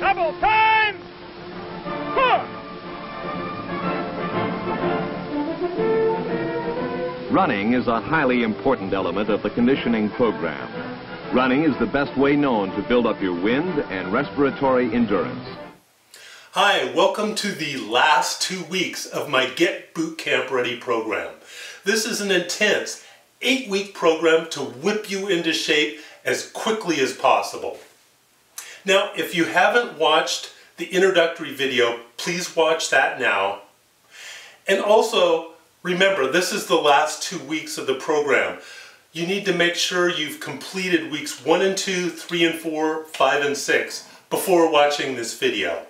Double times. 4. Running is a highly important element of the conditioning program. Running is the best way known to build up your wind and respiratory endurance. Hi, welcome to the last 2 weeks of my Get Boot Camp Ready program. This is an intense 8-week program to whip you into shape as quickly as possible. Now, if you haven't watched the introductory video, please watch that now. And also, remember, this is the last 2 weeks of the program. You need to make sure you've completed weeks 1 and 2, 3 and 4, 5 and 6 before watching this video.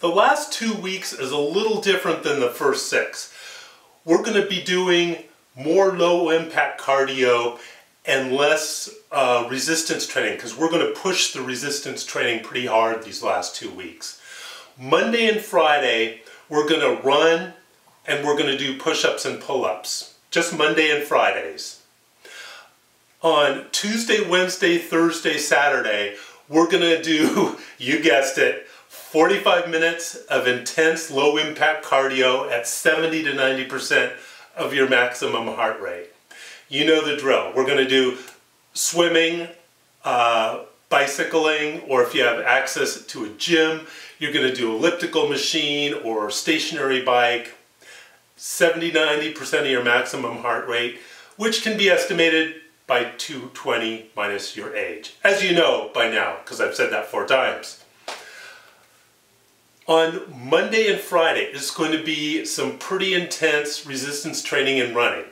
The last 2 weeks is a little different than the first 6. We're going to be doing more low-impact cardio and less resistance training, because we're going to push the resistance training pretty hard these last 2 weeks. Monday and Friday, we're going to run and we're going to do push-ups and pull-ups. Just Monday and Fridays. On Tuesday, Wednesday, Thursday, Saturday, we're going to do, you guessed it, 45 minutes of intense low-impact cardio at 70 to 90% of your maximum heart rate. You know the drill. We're going to do swimming, bicycling, or if you have access to a gym, you're going to do elliptical machine or stationary bike, 70 to 90% of your maximum heart rate, which can be estimated by 220 minus your age. As you know by now, because I've said that 4 times. On Monday and Friday, it's going to be some pretty intense resistance training and running.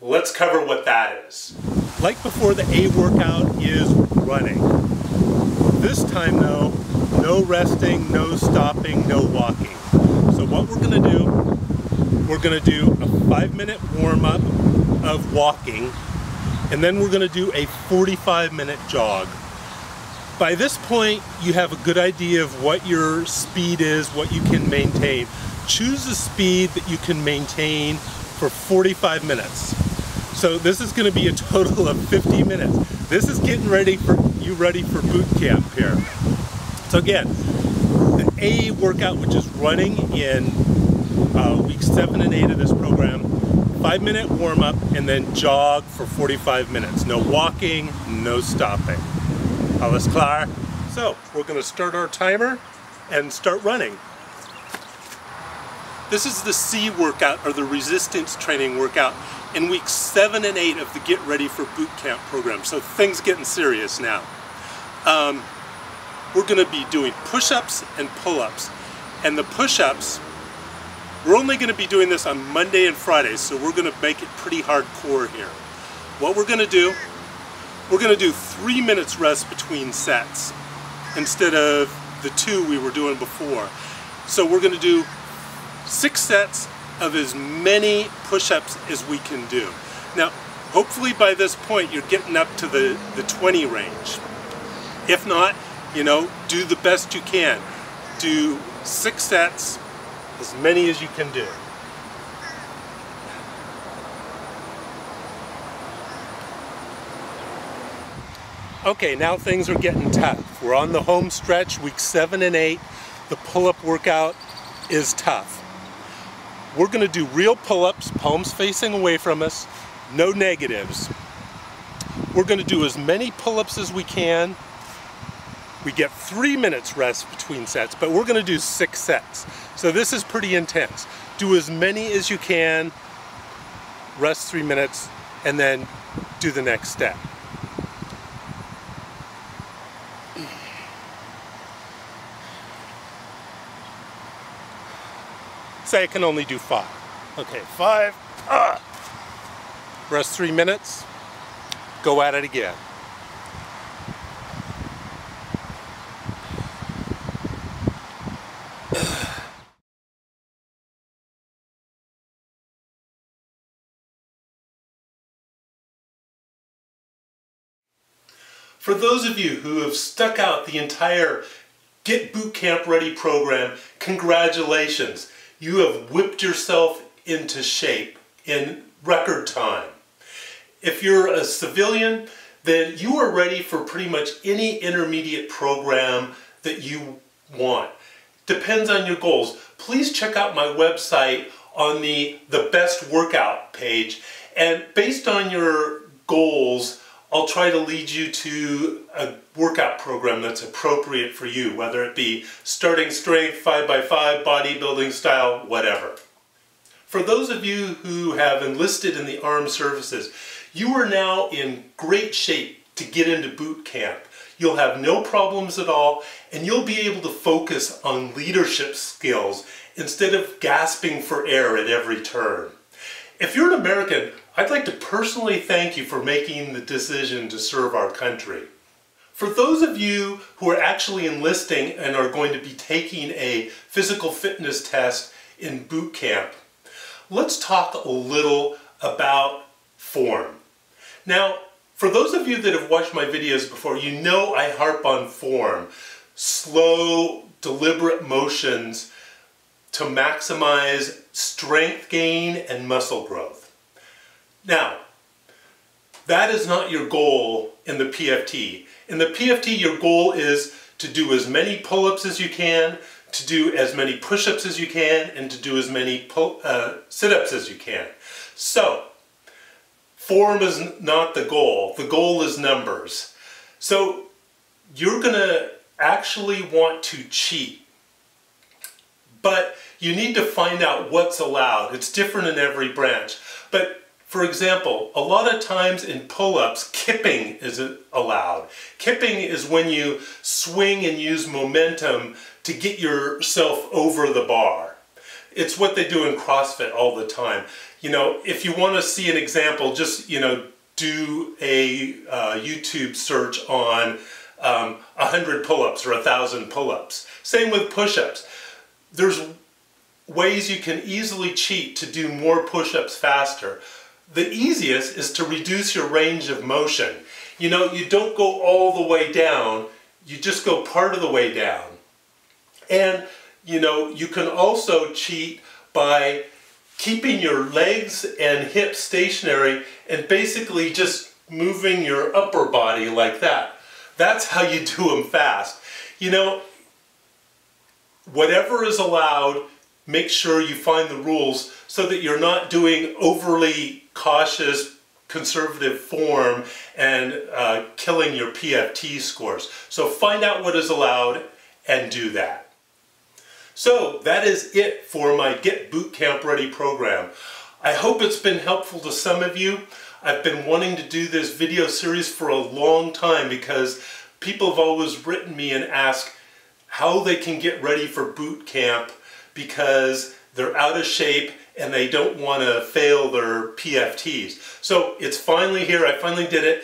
Let's cover what that is. Like before, the A workout is running. This time though, no resting, no stopping, no walking. So what we're going to do a 5-minute warm-up of walking, and then we're going to do a 45-minute jog. By this point, you have a good idea of what your speed is, what you can maintain. Choose a speed that you can maintain for 45 minutes. So this is going to be a total of 50 minutes. This is getting ready for you ready for boot camp here. So again, the A workout, which is running in weeks 7 and 8 of this program, 5-minute warm-up, and then jog for 45 minutes. No walking, no stopping. Alles klar. So we're going to start our timer and start running. This is the C workout, or the resistance training workout, in weeks 7 and 8 of the Get Ready for Boot Camp program. So things getting serious now. We're going to be doing push-ups and pull-ups. And the push-ups, we're only going to be doing this on Monday and Friday, so we're going to make it pretty hardcore here. What we're going to do, we're going to do 3 minutes rest between sets instead of the 2 we were doing before. So we're going to do 6 sets of as many push-ups as we can do. Now, hopefully by this point you're getting up to the 20 range. If not, you know, do the best you can. Do 6 sets, as many as you can do. Okay, now things are getting tough. We're on the home stretch, weeks 7 and 8. The pull-up workout is tough. We're going to do real pull-ups, palms facing away from us, no negatives. We're going to do as many pull-ups as we can. We get 3 minutes rest between sets, but we're going to do 6 sets. So this is pretty intense. Do as many as you can, rest 3 minutes, and then do the next step. Say I can only do 5. Okay, 5. Rest 3 minutes. Go at it again. For those of you who have stuck out the entire Get Boot Camp Ready program, congratulations. You have whipped yourself into shape in record time. If you're a civilian, then you are ready for pretty much any intermediate program that you want. Depends on your goals. Please check out my website on the best workout page, and based on your goals, I'll try to lead you to a workout program that's appropriate for you, whether it be starting strength, 5x5, bodybuilding style, whatever. For those of you who have enlisted in the armed services, you are now in great shape to get into boot camp. You'll have no problems at all, and you'll be able to focus on leadership skills instead of gasping for air at every turn. If you're an American, I'd like to personally thank you for making the decision to serve our country. For those of you who are actually enlisting and are going to be taking a physical fitness test in boot camp, let's talk a little about form. Now, for those of you that have watched my videos before, you know I harp on form. Slow, deliberate motions to maximize strength gain and muscle growth. Now, that is not your goal in the PFT. In the PFT, your goal is to do as many pull-ups as you can, to do as many push-ups as you can, and to do as many sit-ups as you can. So, form is not the goal. The goal is numbers. So, you're going to actually want to cheat. But you need to find out what's allowed. It's different in every branch. But for example, a lot of times in pull-ups, kipping isn't allowed. Kipping is when you swing and use momentum to get yourself over the bar. It's what they do in CrossFit all the time. You know, if you want to see an example, just, you know, do a YouTube search on 100 pull-ups or 1,000 pull-ups. Same with push-ups. There's ways you can easily cheat to do more push-ups faster. The easiest is to reduce your range of motion. You know, you don't go all the way down, you just go part of the way down. And, you know, you can also cheat by keeping your legs and hips stationary and basically just moving your upper body like that. That's how you do them fast. You know, whatever is allowed, make sure you find the rules so that you're not doing overly cautious, conservative form and killing your PFT scores. So find out what is allowed and do that. So that is it for my Get Boot Camp Ready program. I hope it's been helpful to some of you. I've been wanting to do this video series for a long time because people have always written me and asked how they can get ready for boot camp because they're out of shape and they don't want to fail their PFTs. So it's finally here. I finally did it.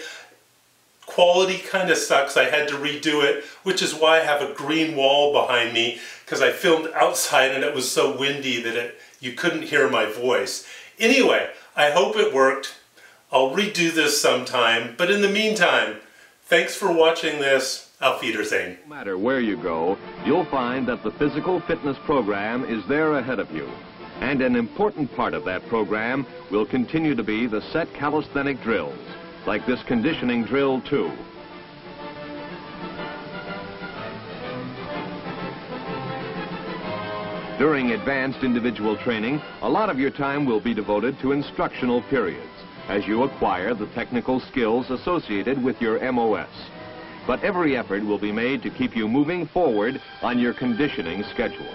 Quality kind of sucks. I had to redo it, which is why I have a green wall behind me, because I filmed outside and it was so windy that you couldn't hear my voice. Anyway, I hope it worked. I'll redo this sometime, but in the meantime, thanks for watching this. Auf Wiedersehen. No matter where you go, you'll find that the physical fitness program is there ahead of you. And an important part of that program will continue to be the set calisthenic drills, like this conditioning drill too. During advanced individual training, a lot of your time will be devoted to instructional periods as you acquire the technical skills associated with your MOS. But every effort will be made to keep you moving forward on your conditioning schedule.